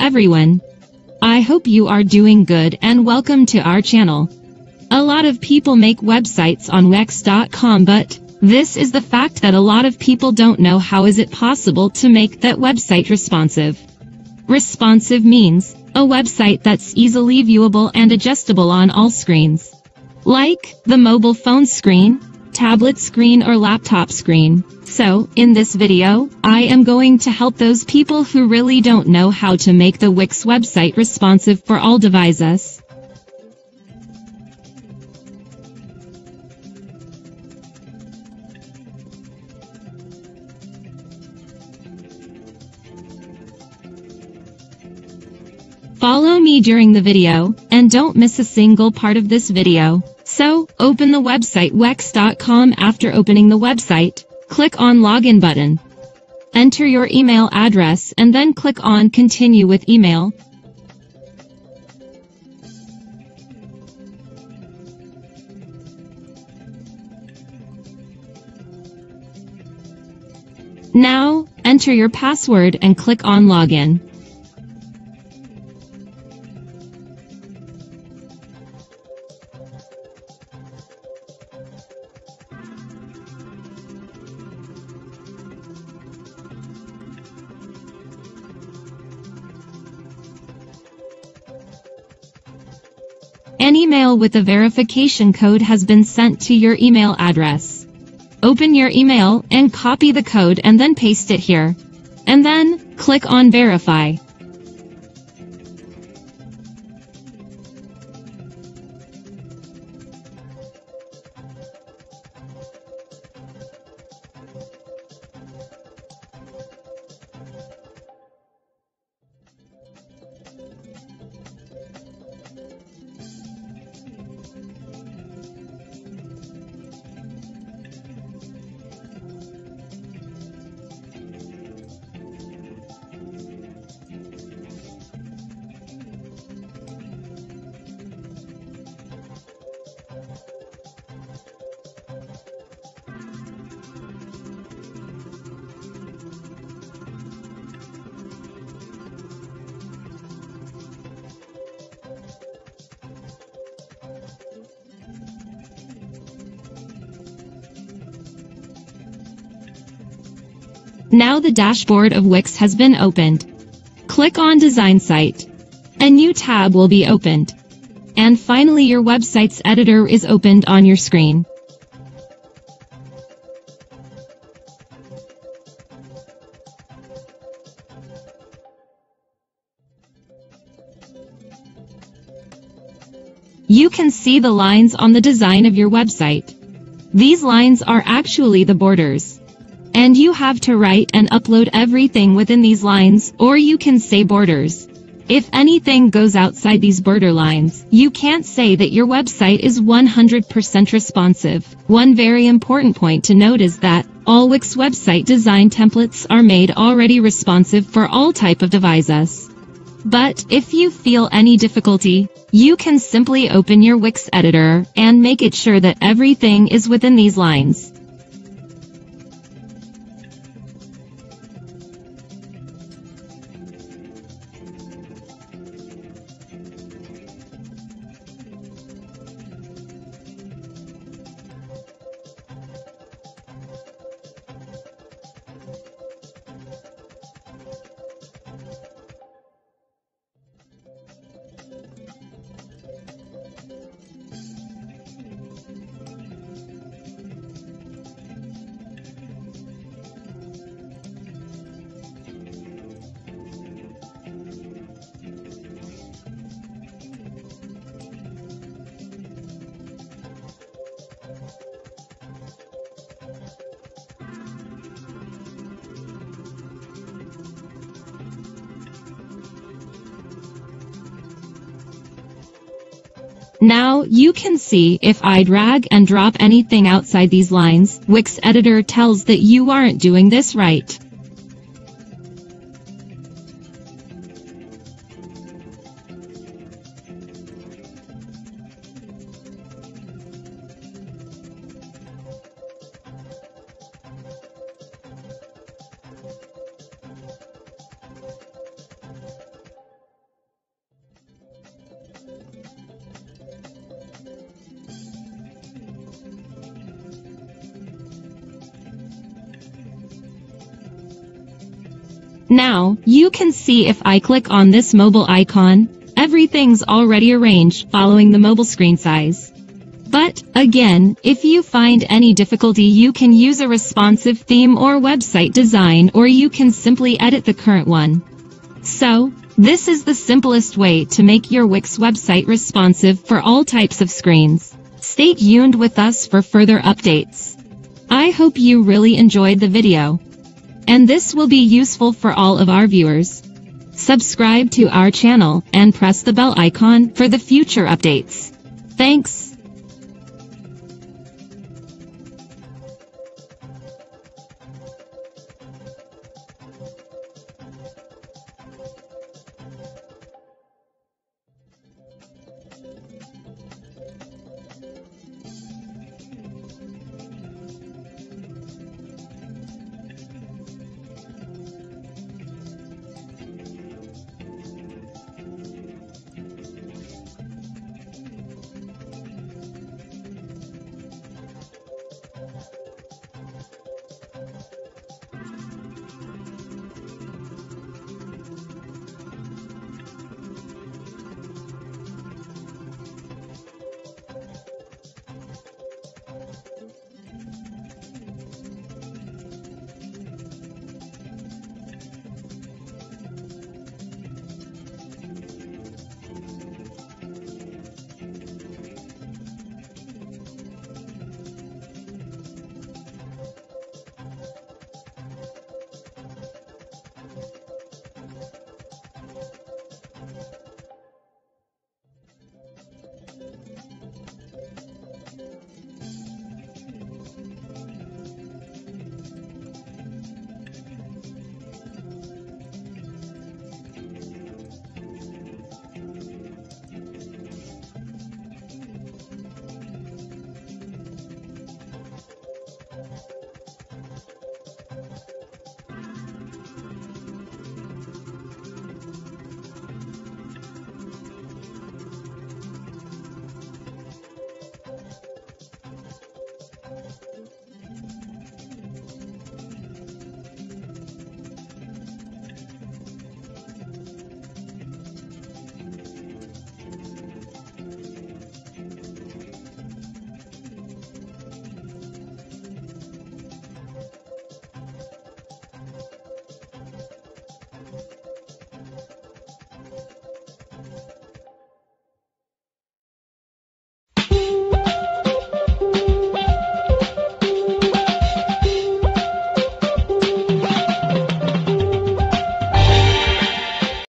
everyone. I hope you are doing good and welcome to our channel. A lot of people make websites on Wix.com, but this is the fact that a lot of people don't know how is it possible to make that website responsive. Responsive means a website that's easily viewable and adjustable on all screens, like the mobile phone screen, tablet screen or laptop screen. So, in this video, I am going to help those people who really don't know how to make the Wix website responsive for all devices. Follow me during the video, and don't miss a single part of this video. So, open the website Wix.com. After opening the website, click on Login button. Enter your email address and then click on Continue with Email. Now, enter your password and click on Login. An email with a verification code has been sent to your email address. Open your email and copy the code and then paste it here. And then, click on Verify. Now the dashboard of Wix has been opened. Click on Design Site. A new tab will be opened. And finally your website's editor is opened on your screen. You can see the lines on the design of your website. These lines are actually the borders. And you have to write and upload everything within these lines, or you can say borders. If anything goes outside these border lines, you can't say that your website is 100% responsive. One very important point to note is that all Wix website design templates are made already responsive for all type of devices. But if you feel any difficulty, you can simply open your Wix editor and make it sure that everything is within these lines. Now, you can see if I drag and drop anything outside these lines, Wix editor tells that you aren't doing this right. Now, you can see if I click on this mobile icon, everything's already arranged following the mobile screen size. But, again, if you find any difficulty, you can use a responsive theme or website design, or you can simply edit the current one. So, this is the simplest way to make your Wix website responsive for all types of screens. Stay tuned with us for further updates. I hope you really enjoyed the video, and this will be useful for all of our viewers. Subscribe to our channel and press the bell icon for the future updates. Thanks.